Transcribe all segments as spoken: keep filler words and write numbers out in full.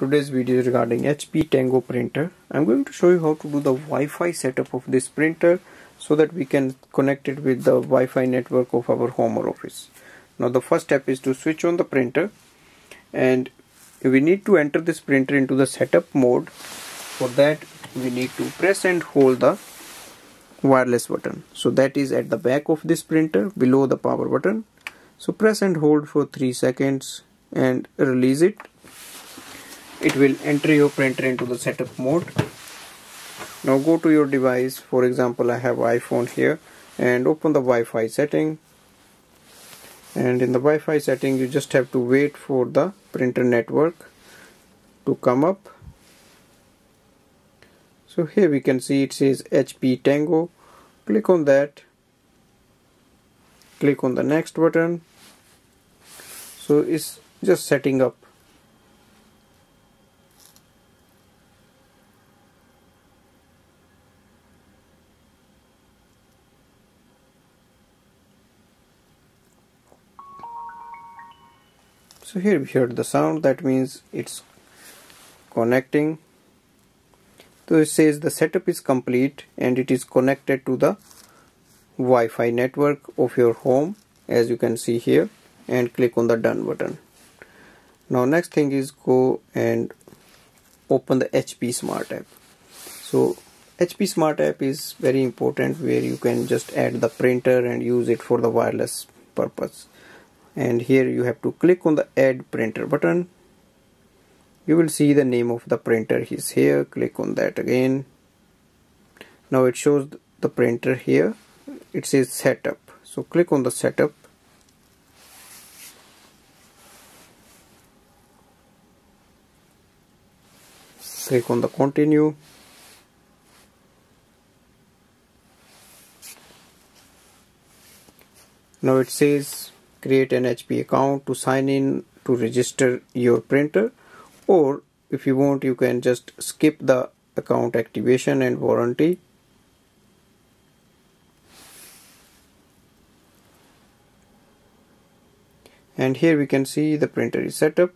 Today's video is regarding H P Tango printer. I'm going to show you how to do the Wi-Fi setup of this printer so that we can connect it with the Wi-Fi network of our home or office. Now the first step is to switch on the printer, and we need to enter this printer into the setup mode. For that we need to press and hold the wireless button. So that is at the back of this printer below the power button. So press and hold for three seconds and release it. It will enter your printer into the setup mode. Now go to your device. For example, I have iPhone here, and open the Wi-Fi setting. And in the Wi-Fi setting, you just have to wait for the printer network to come up. So here we can see it says H P Tango. Click on that. Click on the next button. So it's just setting up. So here we heard the sound, that means it's connecting. So it says the setup is complete and it is connected to the Wi-Fi network of your home, as you can see here, and click on the done button. Now next thing is go and open the H P Smart app. So H P Smart app is very important, where you can just add the printer and use it for the wireless purpose. And here you have to click on the add printer button. You will see the name of the printer is here. Click on that again. Now it shows the printer here. It says setup. So click on the setup. Click on the continue. Now it says create an H P account to sign in to register your printer, or if you want you can just skip the account activation and warranty. And here we can see the printer is set up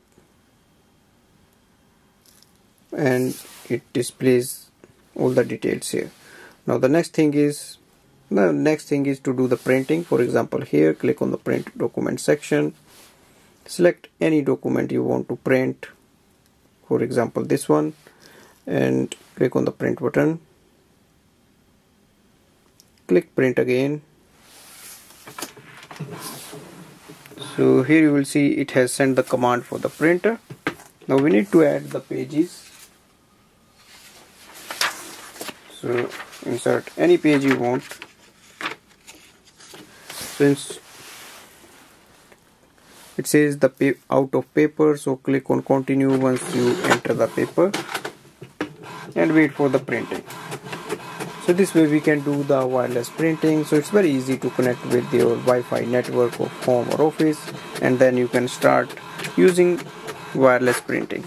and it displays all the details here. Now the next thing is The next thing is to do the printing. For example, here click on the print document section. Select any document you want to print, for example this one, and click on the print button. Click print again. So here you will see it has sent the command for the printer. Now we need to add the pages. So insert any page you want. Since it says the pa out of paper, so click on continue once you enter the paper and wait for the printing. So this way we can do the wireless printing. So it's very easy to connect with your Wi-Fi network of home or office, and then you can start using wireless printing.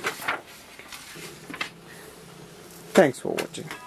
Thanks for watching.